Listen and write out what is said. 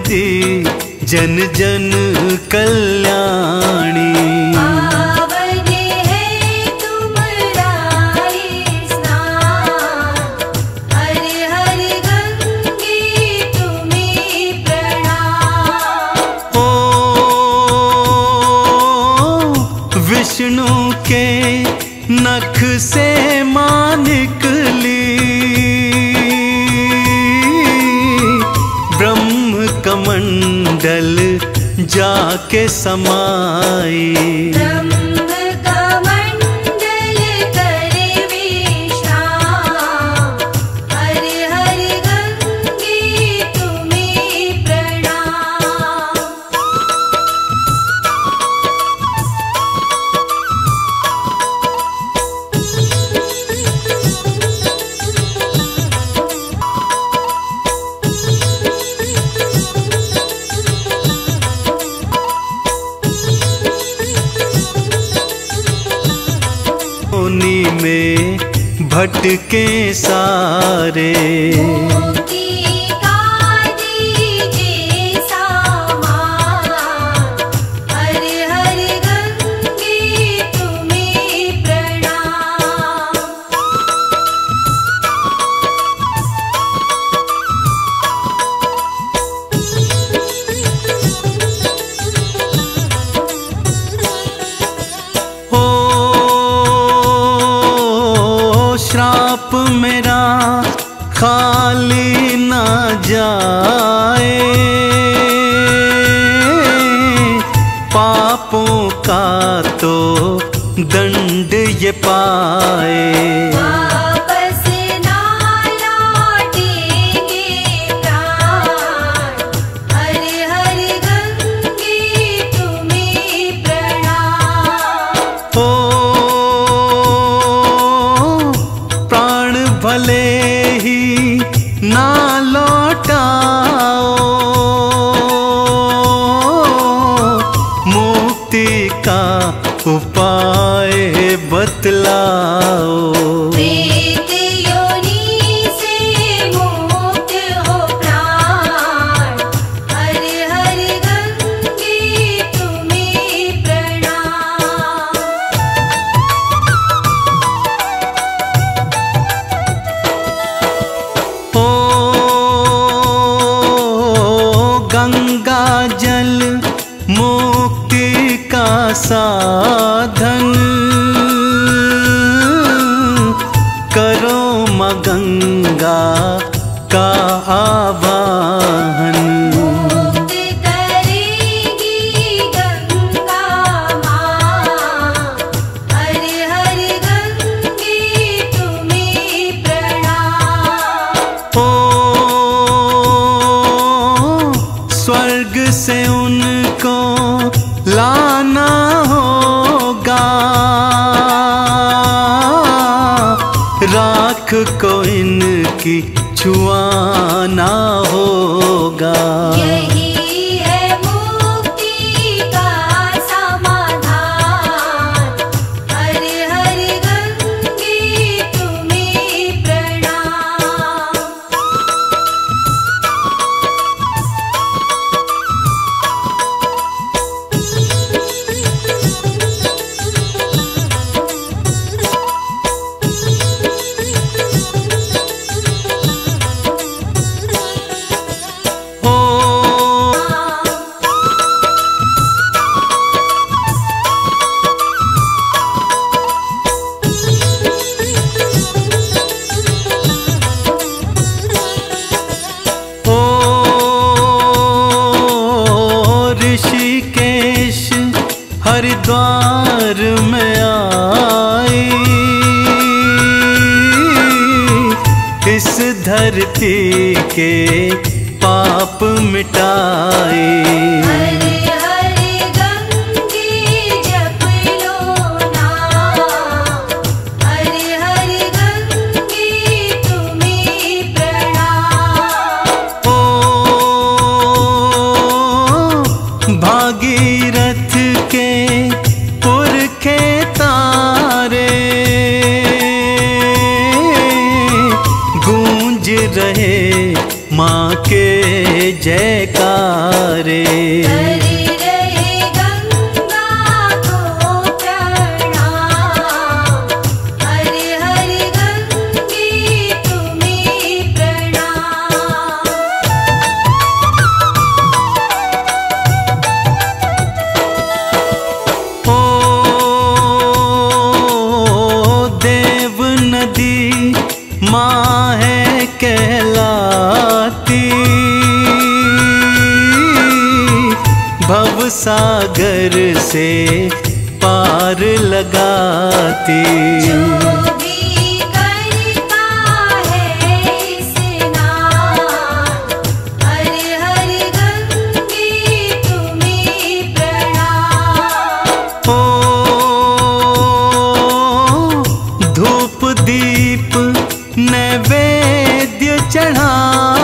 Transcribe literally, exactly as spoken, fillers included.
भगवती जन जन कल्याणी। पावने है तुम्हारा स्नान, हर हर गंगे तुम्हें प्रणाम। ओ विष्णु के नख से माँ निकली, कमंडल जाके समाई। ब्रह्म कमंडल करे विश्राम, हर हर गंगे तुम्हें प्रणाम। में भटके सारे मोती का दीजिए सामान, हर हर गंगे तुम्हें प्रणाम। हो श्राप मेरा खाली ना जाए, पापों का तो दंड ये पाए। भले ही ना लौटाओ, मुक्ति का उपाय बतलाओ। जल मुक्ति का साधन करो मां गंगा का आवाहन। मुक्त करेगी गंगा मां, हर हर गंगे तुम्हें प्रणाम। ओ स्वर्ग से उनको लाना होगा, राख को इनकी छुआना होगा। हरिद्वार में आई, इस धरती के पाप मिटाए। माँ के जयकारे। हरि रे गंगा को प्रणाम, हरि हरि गंगे तुम्हें प्रणाम। ओ देव नदी माँ है कहलाती, भवसागर से पार लगाती। जो भी करता है स्नान, हरि हरि गंगे तुम्हें प्रणाम। ओ धूप दीप नैवेद्य चढ़ा